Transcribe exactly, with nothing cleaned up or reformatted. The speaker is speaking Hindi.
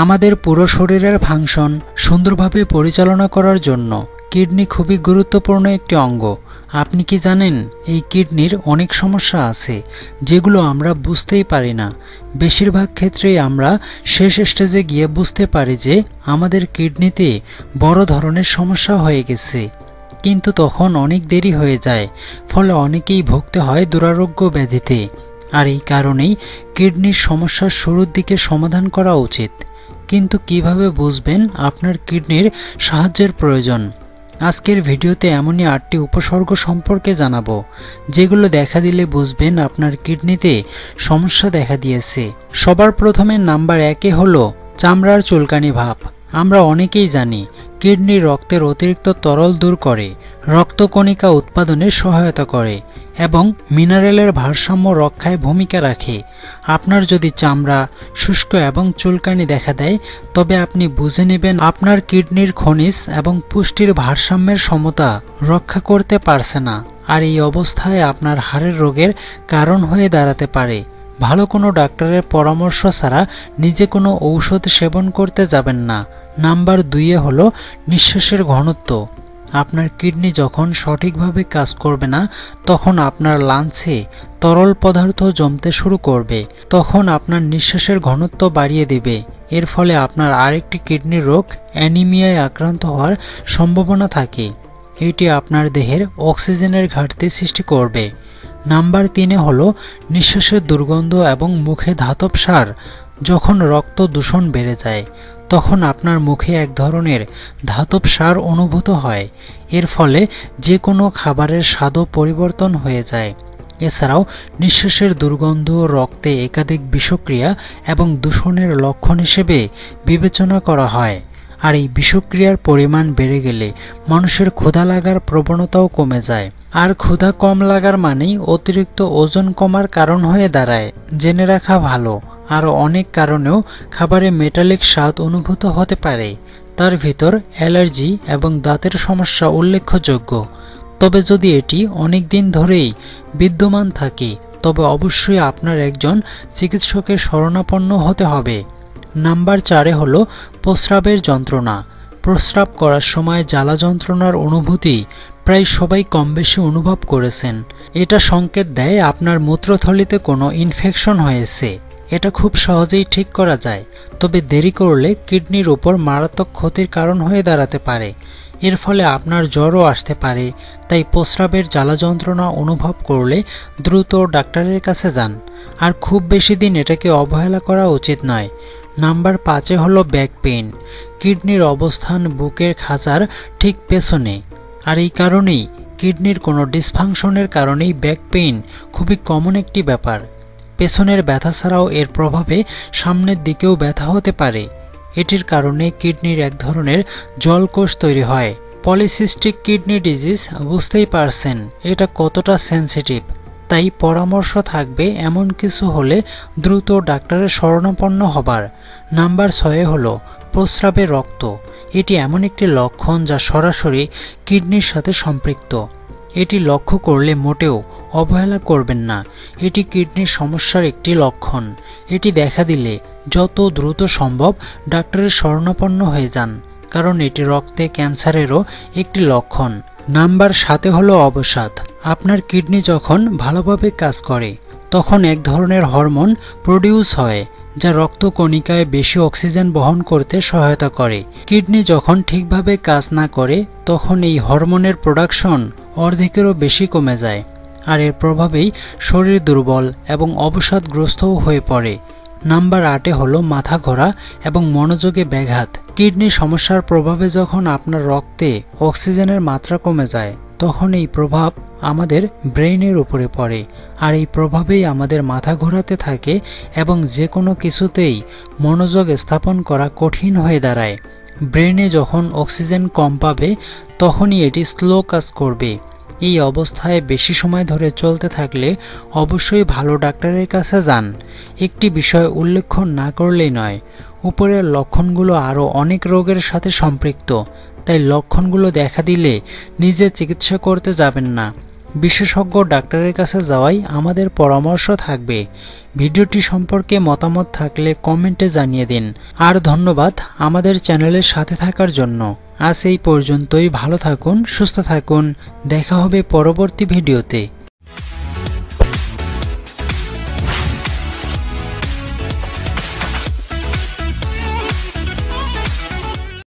आमादेर पुरो शरीरेर फांशन सुंदरभावे परिचालना करार जोन्नो किडनी खुबी गुरुत्वपूर्ण एक अंग। आपनी कि जानें ये किडनिर अनेक समस्या आछे जेगुलो आमरा बुझतेई पारी ना। बेशिरभाग क्षेत्रेई आमरा शेष स्टेजे गिये बुझते पारी जे आमादेर किडनीते बड़ो धरनेर समस्या हये गेछे, किन्तु तखन अनेक देरी हये जाय, फले अनेकेई भुगते हय दुरारोग्य व्याधिते। आर एई कारणेई किडनिर समस्या शुरूर दिके समाधान करा उचित। किन्तु किभाबे बुझबेन आपनार किडनिर साहाज्जेर प्रयोजन? आजकेर भिडियोते एमोनी आठटी उपसर्ग सम्पर्के जानाबो जेगुलो देखा दिले बुझबेन आपनार किडनीते समस्या देखा दिएछे। सबार प्रथमे नाम्बार एके हलो चामड़ार चुलकानी भाव। आमरा अनेकेई जानी किडनी रक्तेर अतिरिक्त तरल दूर करे, रक्तकणिका उत्पादने सहायता करे एबं मिनारेलेर भारसाम्य रक्षाय भूमिका राखे। आपनार जदि चामड़ा शुष्क एबं चुलकानी देखा देय तबे आपनी बुझे नेबेन आपनार किडनिर खनिज एबं पुष्टिर भारसाम्येर समता रक्षा करते पारछे ना। आर एई अवस्थाय आपनार हाड़ेर रोगेर कारण हये दाड़ाते पारे। भालो कोनो डाक्तारेर परामर्श छाड़ा निजे कोनो औषध सेवन करते जाबेन ना। नाम्बार दुई ए हलो निश्वासेर घनत्व। आपनार किडनी जखन सठीकभावे काज करबे ना तखन आपनार लांग्से तरल पदार्थ जमते शुरू करबे, तखन आपनार निश्वासेर घनत्व बाड़िये देबे। एर फले आपनार आरेकटी किडनी रोग अ্যানিমিয়ায় आक्रांत होवार सम्भावना थाके। एटी आपनार देहेर अक्सिजेनेर घाटति सृष्टि करबे। नाम्बार तीने हलो निश्वासेर दुर्गन्ध एबं मुखे धातब सार। जखन रक्त दूषण बेड़े जाय तखन आपनार मुखे एक धरनेर धातब सार अनुभूत हय, एर फले जे कोनो खाबारेर स्वादो परिवर्तन हये जाय। एछाड़ाओ निश्वासेर दुर्गन्ध रक्ते एकाधिक विषक्रिया एबं दूषणेर लक्षण हिसेबे विवेचना करा हय। आर एई विषक्रियार परिमाण बेड़े गेले मानुषेर क्षुधा लागार प्रवणताओ कमे जाय। आर क्षुधा कम लागार मानेई अतिरिक्त ओजन कमार कारण हये दाड़ाय। जेने राखा भालो आरो अनेक कारणेओ खाबारे मेटालिक स्वाद अनुभूत होते पारे, तार भीतर एलार्जी एबं दाँतेर समस्या उल्लेखयोग्य। तबे जदि एटी अनेक दिन धरेई विद्यमान थाके तबे अवश्यई आपनार एकजन चिकित्सकेर शरणापन्न होते हबे। नाम्बार चारे हलो प्रस्रावेर यंत्रणा। प्रस्राव करार समय ज्वाला यंत्रणार अनुभूति प्राय सबाई कम बेशी अनुभव करेछेन। एटा संकेत देय आपनार मूत्रथलिते कोनो इनफेक्शन हयेछे। এটা খুব সহজেই ঠিক করা যায়, তবে দেরি করলে কিডনির উপর মারাত্মক ক্ষতির কারণ হয়ে দাঁড়াতে পারে। এর ফলে আপনার জ্বরও আসতে পারে। তাই প্রস্রাবের জ্বালা যন্ত্রণা অনুভব করলে দ্রুত ডাক্তারের কাছে যান। আর খুব বেশি দিন এটাকে অবহেলা করা উচিত নয়। নাম্বার পাঁচে হলো ব্যাক পেইন। কিডনির অবস্থান বুকের খাঁচার ঠিক পেছনে। আর এই কারণেই কিডনির কোনো ডিসফাংশনের কারণেই ব্যাক পেইন খুবই কমন একটি ব্যাপার। पेछनेर व्यथा छाड़ाओ एर प्रभावे सामनेर दिकेओ व्यथा होते पारे। एटिर कारणे किडनिर एक धरनेर जलकोष तैरि हय। पलिसिस्टिक किडनी डिजिज बुझतेई पारछेन एटा कतटा सेंसिटिव। ताई परामर्श थाकबे एमन किछु होले द्रुत डाक्तारेर शरणापन्न हबार। नाम्बार छये हलो प्रस्रावे रक्त। एटी एमन एकटी लक्षण जा सरासरि किडनिर साथे सम्पृक्त। एटी लक्ष्य करले मोटेओ अवहेला करबेन ना। एटी किडनिर समस्यार एकटी लक्षण। एटी देखा दिले যত দ্রুত সম্ভব ডাক্তারের শরণাপন্ন হয়ে যান, কারণ এটি রক্তে ক্যান্সারেরও একটি লক্ষণ। নাম্বার সাথে হলো অবসাদ। আপনার কিডনি যখন ভালোভাবে কাজ করে তখন এক ধরনের হরমোন প্রোডিউস হয় যা রক্তকণিকায় বেশি অক্সিজেন বহন করতে সহায়তা করে। কিডনি যখন ঠিকভাবে কাজ না করে তখন এই হরমোনের প্রোডাকশন অর্ধেকেরও বেশি কমে যায়। আর এর প্রভাবেই শরীর দুর্বল এবং অবসাদগ্রস্তও হয়ে পড়ে। নাম্বার আটে হলো মাথা ঘোরা এবং মনোযোগে ব্যাঘাত। কিডনি সমস্যার প্রভাবে যখন আপনার রক্তে অক্সিজেনের মাত্রা কমে যায় তখন এই প্রভাব আমাদের ব্রেইনের উপরে পড়ে। আর এই প্রভাবেই আমাদের মাথা ঘোরাতে থাকে এবং যে কোনো কিছুতেই মনোযোগ স্থাপন করা কঠিন হয়ে দাঁড়ায়। ব্রেইনে যখন অক্সিজেন কম পাবে তখনই এটি স্লো কাজ করবে। এই অবস্থায় বেশি সময় ধরে চলতে থাকলে অবশ্যই ভালো ডাক্তারের কাছে যান। একটি বিষয় উল্লেখ না করলেই নয়, উপরের লক্ষণগুলো আরও অনেক রোগের সাথে সম্পৃক্ত। তাই লক্ষণগুলো দেখা দিলে নিজে চিকিৎসা করতে যাবেন না। বিশেষজ্ঞ ডাক্তারের কাছে যাওয়াই আমাদের পরামর্শ থাকবে। ভিডিওটি সম্পর্কে মতামত থাকলে কমেন্টে জানিয়ে দিন। আর ধন্যবাদ আমাদের চ্যানেলের সাথে থাকার জন্য। আজ এই পর্যন্তই, ভালো থাকুন, সুস্থ থাকুন, দেখা হবে পরবর্তী ভিডিওতে।